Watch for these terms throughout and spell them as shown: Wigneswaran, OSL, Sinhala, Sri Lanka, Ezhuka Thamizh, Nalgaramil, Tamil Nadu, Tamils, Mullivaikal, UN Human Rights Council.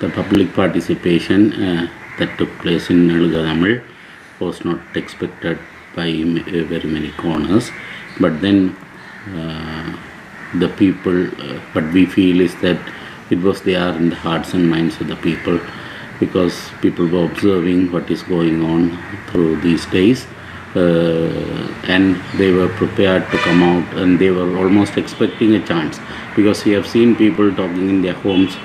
The public participation that took place in Nalgaramil was not expected by very many corners, but then the people, what we feel is that it was there in the hearts and minds of the people, because people were observing what is going on through these days, and they were prepared to come out, and they were almost expecting a chance, because we have seen people talking in their homes,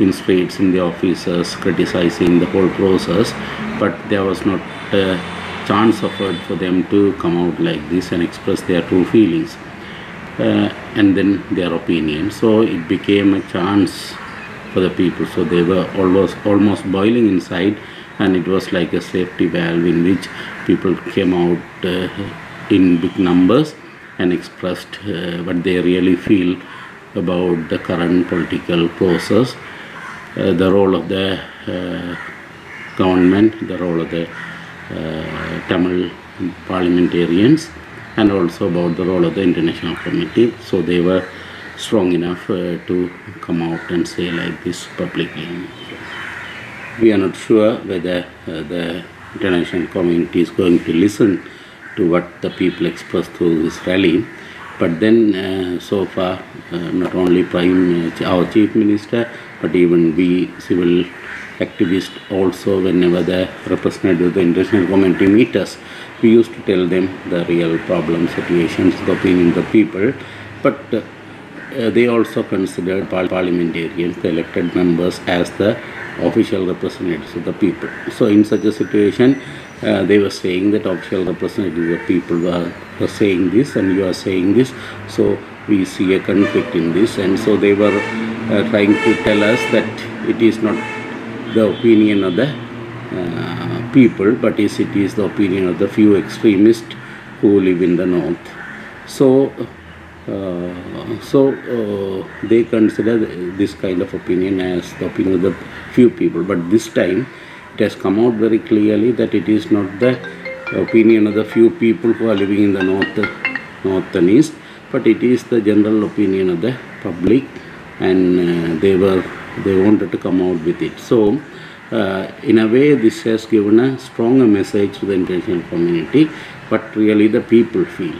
in streets, in the offices, criticizing the whole process, but there was not a chance offered for them to come out like this and express their true feelings and then their opinion. So it became a chance for the people, so they were almost boiling inside, and it was like a safety valve in which people came out in big numbers and expressed what they really feel about the current political process, the role of the government, the role of the Tamil parliamentarians, and also about the role of the international community. So they were strong enough to come out and say like this publicly. We are not sure whether the international community is going to listen to what the people express through this rally. But then so far, not only our Chief Minister, but even we civil activists also, whenever the representatives of the international community meet us, we used to tell them the real problem, situations, the opinion of the people. But they also considered parliamentarians, the elected members, as the official representatives of the people. So in such a situation, they were saying that official representatives of the people were saying this, and you are saying this, so we see a conflict in this. And so they were trying to tell us that it is not the opinion of the people, but it is the opinion of the few extremists who live in the north. So they consider this kind of opinion as the opinion of the few people. But this time it has come out very clearly that it is not the opinion of the few people who are living in the north and east, but it is the general opinion of the public, and they wanted to come out with it. So in a way, this has given a stronger message to the international community what really the people feel.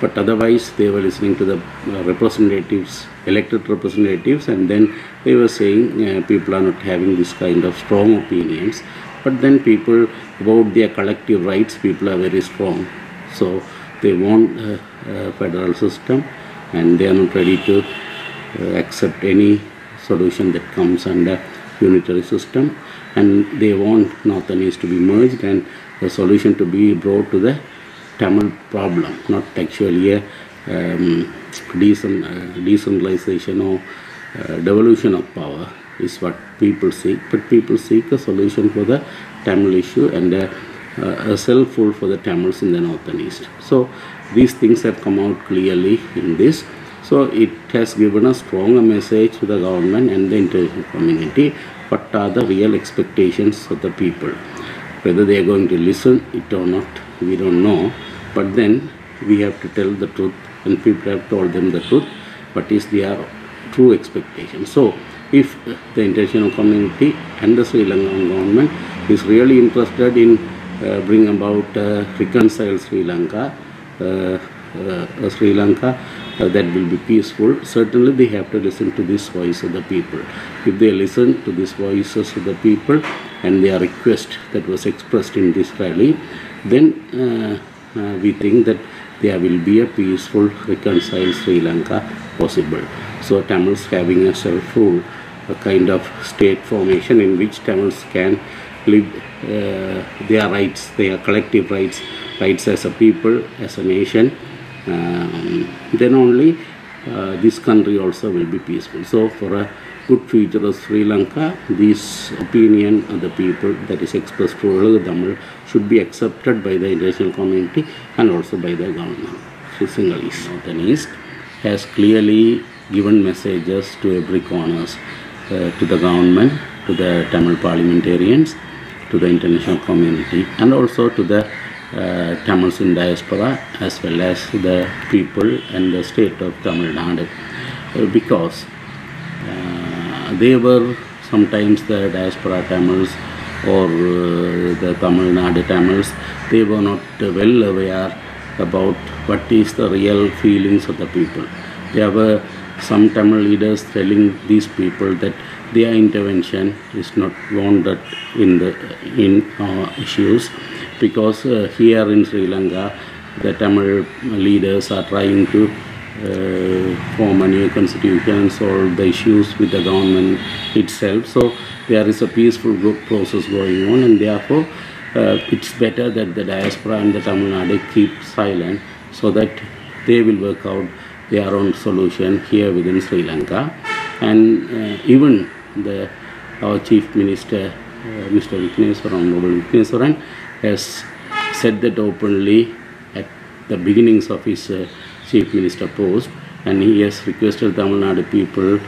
But otherwise, they were listening to the representatives, elected representatives, and then they were saying people are not having this kind of strong opinions. But then people, about their collective rights, people are very strong. So they want a federal system, and they are not ready to accept any solution that comes under unitary system. And they want North and East to be merged and the solution to be brought to the Tamil problem, not actually a decentralization or devolution of power is what people seek. But people seek a solution for the Tamil issue and a self-rule for the Tamils in the north and east. So these things have come out clearly in this. So it has given a stronger message to the government and the international community what are the real expectations of the people. Whether they are going to listen it or not, we don't know, but then we have to tell the truth, and people have told them the truth, but is their true expectation. So if the international community and the Sri Lankan government is really interested in bringing about reconcile Sri Lanka that will be peaceful, certainly they have to listen to this voice of the people. If they listen to these voices of the people and their request that was expressed in this rally, then we think that there will be a peaceful, reconciled Sri Lanka possible. So Tamils having a self-rule, a kind of state formation in which Tamils can live their rights, their collective rights, rights as a people, as a nation, then only this country also will be peaceful. So for a good future of Sri Lanka, this opinion of the people that is expressed through Tamil should be accepted by the international community and also by the government. So Sinhalese North and East has clearly given messages to every corner, to the government, to the Tamil parliamentarians, to the international community, and also to the Tamils in diaspora, as well as the people and the state of Tamil Nadu, because they were sometimes the diaspora Tamils or the Tamil Nadu Tamils, they were not well aware about what is the real feelings of the people. There were some Tamil leaders telling these people that their intervention is not wanted in the issues, because here in Sri Lanka the Tamil leaders are trying to form a new constitution and solve the issues with the government itself. So there is a peaceful group process going on, and therefore it's better that the diaspora and the Tamil Nadu keep silent so that they will work out their own solution here within Sri Lanka. And even our Chief Minister, Mr. Wigneswaran, Honorable Wigneswaran, has said that openly at the beginnings of his Chief Minister post, and he has requested Tamil Nadu people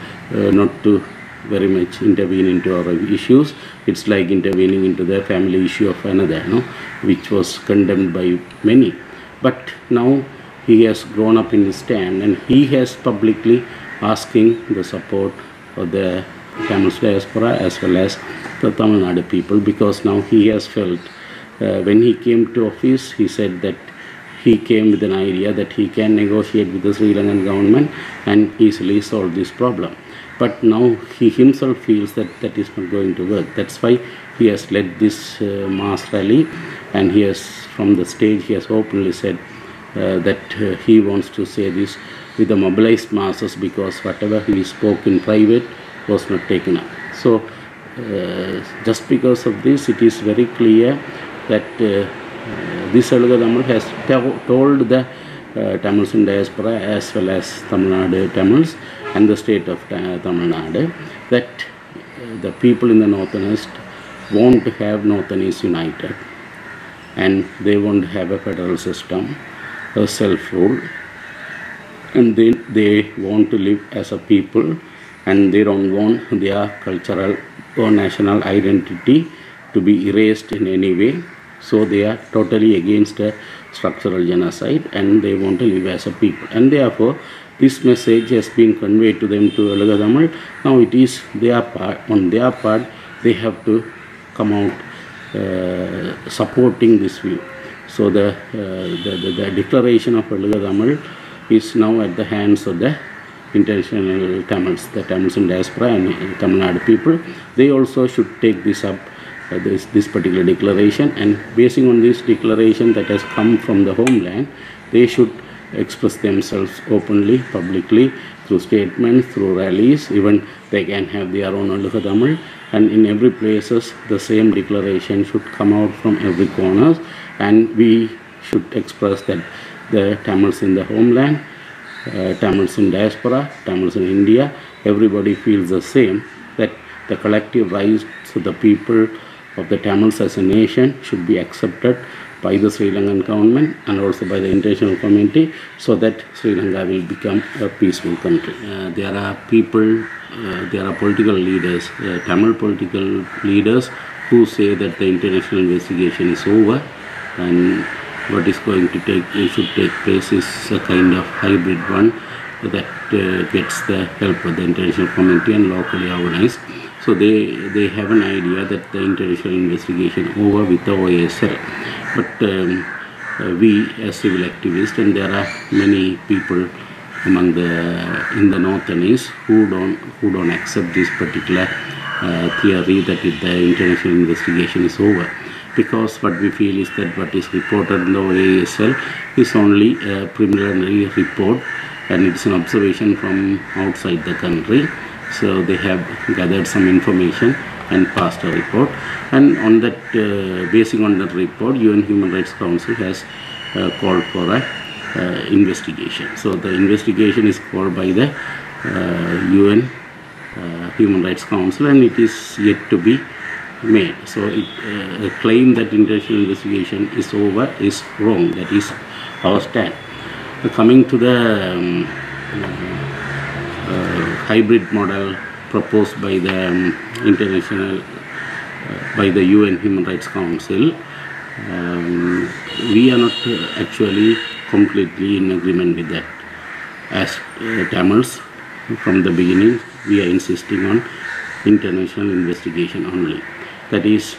not to very much intervene into our issues. It's like intervening into the family issue of another, no? Which was condemned by many. But now he has grown up in his stand, and he has publicly asking the support of the Tamil diaspora as well as the Tamil Nadu people, because now he has felt, when he came to office, he said that he came with an idea that he can negotiate with the Sri Lankan government and easily solve this problem. But now he himself feels that that is not going to work. That's why he has led this mass rally, and he has, from the stage, he has openly said that he wants to say this with the mobilized masses, because whatever he spoke in private was not taken up. So just because of this, it is very clear that this Ezhuka Thamizh has told the Tamils in diaspora as well as Tamil Nadu Tamils and the state of Tamil Nadu that the people in the northern east want to have northern east united, and they want to have a federal system, a self-rule, and they want to live as a people, and they don't want their cultural or national identity to be erased in any way. So they are totally against a structural genocide, and they want to live as a people. And therefore, this message has been conveyed to them, to Ezhuka Thamizh. Now it is their part. On their part, they have to come out supporting this view. So the declaration of Ezhuka Thamizh is now at the hands of the international Tamils, the Tamils in diaspora and Tamil Nadu people. They also should take this up. This particular declaration, and basing on this declaration that has come from the homeland, they should express themselves openly, publicly, through statements, through rallies. Even they can have their own Ezhuka Thamizh, and in every places the same declaration should come out from every corner, and we should express that the Tamils in the homeland, Tamils in diaspora, Tamils in India, everybody feels the same, that the collective rights of the people of the Tamils as a nation should be accepted by the Sri Lankan government and also by the international community, so that Sri Lanka will become a peaceful country. There are people, there are political leaders, Tamil political leaders, who say that the international investigation is over and what is going to should take place is a kind of hybrid one that gets the help of the international community and locally organized. So they have an idea that the international investigation over with the OSL. But we as civil activists, and there are many people among in the north and east who don't accept this particular theory that the international investigation is over, because what we feel is that what is reported in the OSL is only a preliminary report, and it's an observation from outside the country. So they have gathered some information and passed a report, and on that, basing on that report, UN Human Rights Council has called for an investigation. So the investigation is called by the UN Human Rights Council, and it is yet to be made. So a claim that international investigation is over is wrong. That is our stand. Coming to the hybrid model proposed by the by the UN Human Rights Council, we are not actually completely in agreement with that. As Tamils, from the beginning, we are insisting on international investigation only. That is,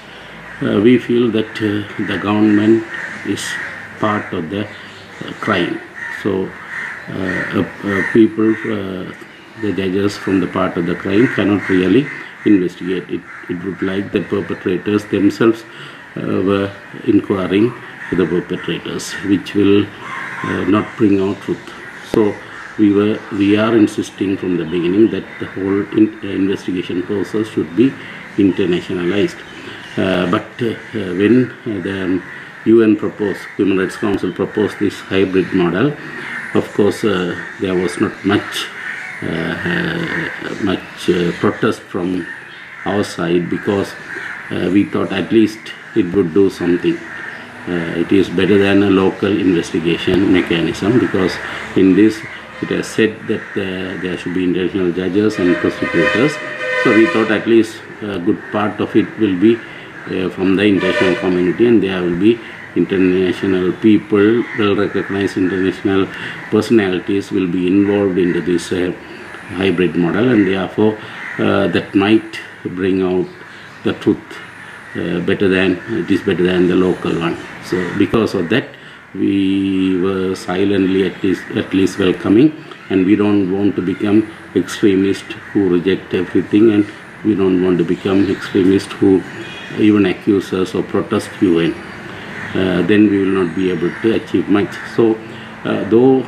we feel that the government is part of the crime. So people, the judges from the part of the crime cannot really investigate it. It would like the perpetrators themselves were inquiring to the perpetrators, which will not bring out truth. So we are insisting from the beginning that the whole investigation process should be internationalized. When the UN proposed, Human Rights Council proposed this hybrid model, of course there was not much protest from our side, because we thought at least it would do something. It is better than a local investigation mechanism, because in this it has said that there should be international judges and prosecutors. So we thought at least a good part of it will be from the international community, and there will be international people, well-recognized international personalities will be involved into this hybrid model, and therefore that might bring out the truth better than the local one. So because of that, we were silently at least welcoming, and we don't want to become extremists who reject everything, and we don't want to become extremists who even accuse us or protest UN. Then we will not be able to achieve much. So though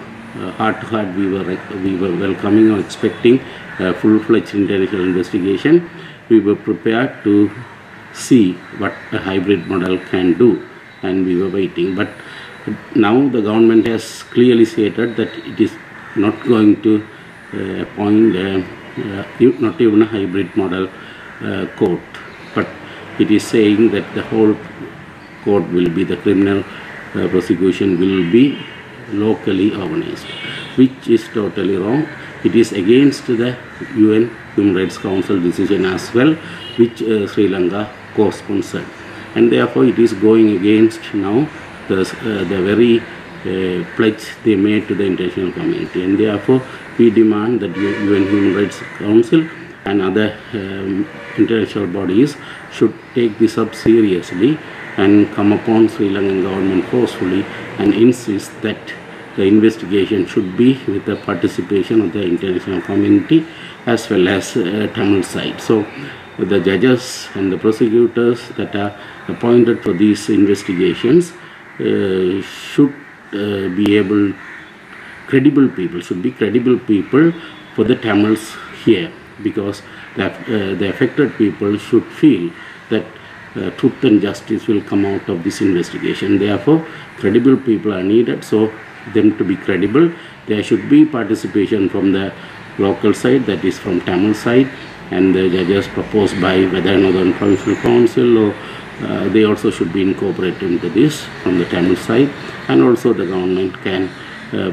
heart to heart we were welcoming or expecting a full-fledged international investigation, we were prepared to see what a hybrid model can do, and we were waiting. But now the government has clearly stated that it is not going to appoint not even a hybrid model court, but it is saying that the whole court will be, the criminal prosecution will be locally organized, which is totally wrong. It is against the UN Human Rights Council decision as well, which Sri Lanka co-sponsored, and therefore it is going against now the very pledge they made to the international community. And therefore we demand that UN Human Rights Council and other international bodies should take this up seriously and come upon Sri Lankan government forcefully and insist that the investigation should be with the participation of the international community as well as Tamil side. So the judges and the prosecutors that are appointed for these investigations should be able, credible people for the Tamils here, because the affected people should feel that truth and justice will come out of this investigation. Therefore, credible people are needed. So, them to be credible, there should be participation from the local side, that is from Tamil side, and the judges proposed by whether Northern Provincial Council or they also should be incorporated into this from the Tamil side, and also the government can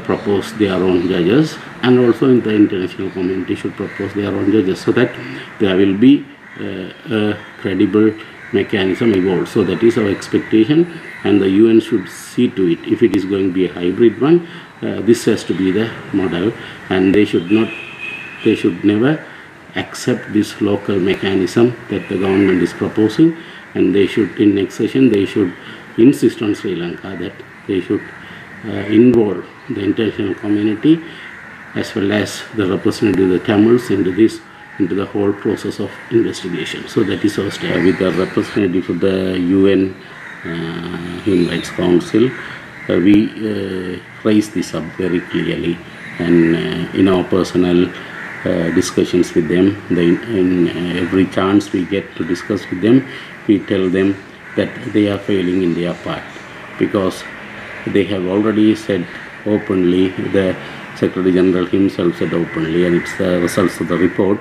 propose their own judges, and also in the international community should propose their own judges, so that there will be a credible mechanism evolved. So that is our expectation, and the UN should see to it. If it is going to be a hybrid one, this has to be the model, and they should never accept this local mechanism that the government is proposing, and they should, in next session, they should insist on Sri Lanka that they should involve the international community as well as the representative of the Tamils into the whole process of investigation. So that is our step with the representative of the UN Human Rights Council. We raised this up very clearly, and in our personal discussions with them, in every chance we get to discuss with them, we tell them that they are failing in their part, because they have already said openly, the Secretary General himself said openly, and it's the results of the report,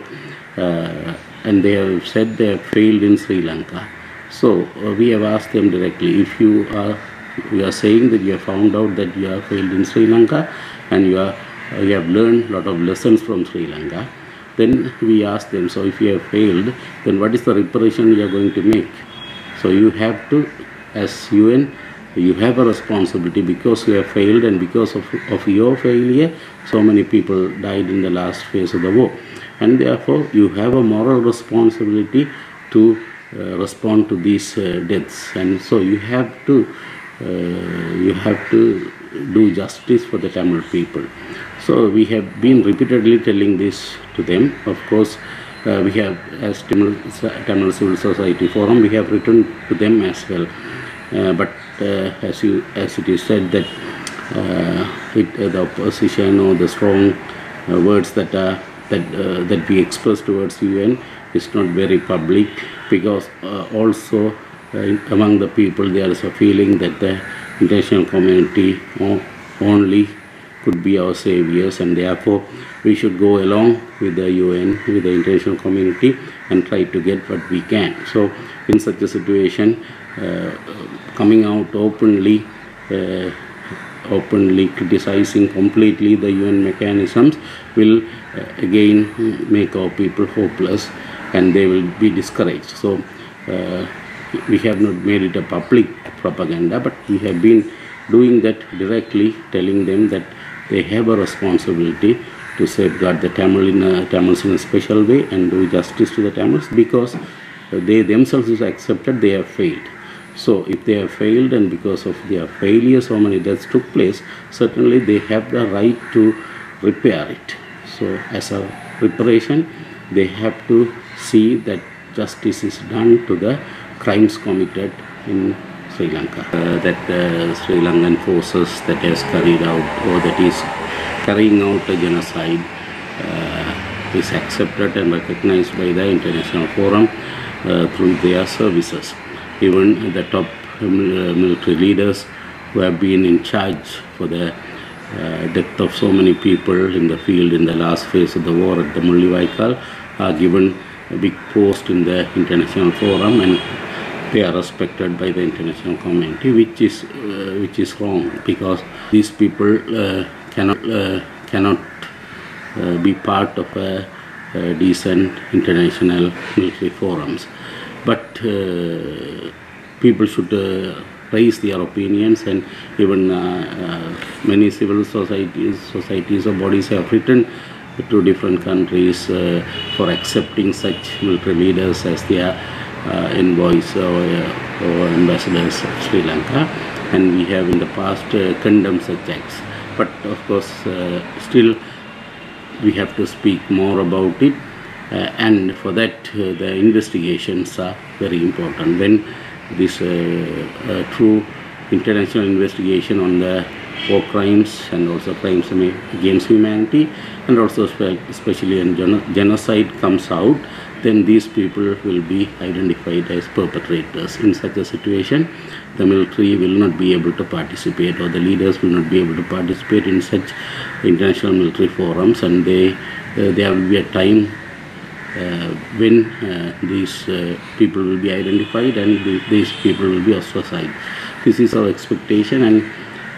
and they have said they have failed in Sri Lanka. So we have asked them directly, if you are saying that you have found out that you have failed in Sri Lanka, and you have learned a lot of lessons from Sri Lanka, then we asked them, so if you have failed, then what is the reparation you are going to make? So you have to, as UN, you have a responsibility, because you have failed, and because of your failure so many people died in the last phase of the war. and therefore you have a moral responsibility to respond to these deaths, and so you have to do justice for the Tamil people. So we have been repeatedly telling this to them. Of course, we have, as Tamil Civil Society Forum, we have written to them as well. But as it is said that the opposition or the strong words that we express towards UN is not very public, because also among the people there is a feeling that the international community only could be our saviors, and therefore we should go along with the UN, with the international community, and try to get what we can. So in such a situation, coming out openly, openly criticizing completely the UN mechanisms will again make our people hopeless, and they will be discouraged. So we have not made it a public propaganda, but we have been doing that directly, telling them that they have a responsibility to safeguard the Tamils in a special way and do justice to the Tamils, because they themselves is accepted they have failed. So if they have failed, and because of their failure so many deaths took place, certainly they have the right to repair it. So as a reparation, they have to see that justice is done to the crimes committed in Sri Lanka, that the Sri Lankan forces that has carried out, or that is carrying out a genocide, is accepted and recognized by the international forum through their services. Even the top military leaders who have been in charge for the death of so many people in the field in the last phase of the war at the Mullivaikal are given a big post in the international forum, and they are respected by the international community, which is wrong, because these people cannot be part of a decent international military forums. But people should raise their opinions, and even many civil societies or bodies have written to different countries for accepting such military leaders as their envoys or ambassadors of Sri Lanka, and we have in the past condemned such acts. But of course, still we have to speak more about it, and for that the investigations are very important. When this true international investigation on the war crimes, and also crimes against humanity, and also especially in genocide comes out, then these people will be identified as perpetrators. In such a situation, the military will not be able to participate, or the leaders will not be able to participate in such international military forums, and there will be a time when these people will be identified, and these people will be ostracized. This is our expectation, and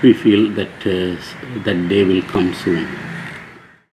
we feel that that day will come soon.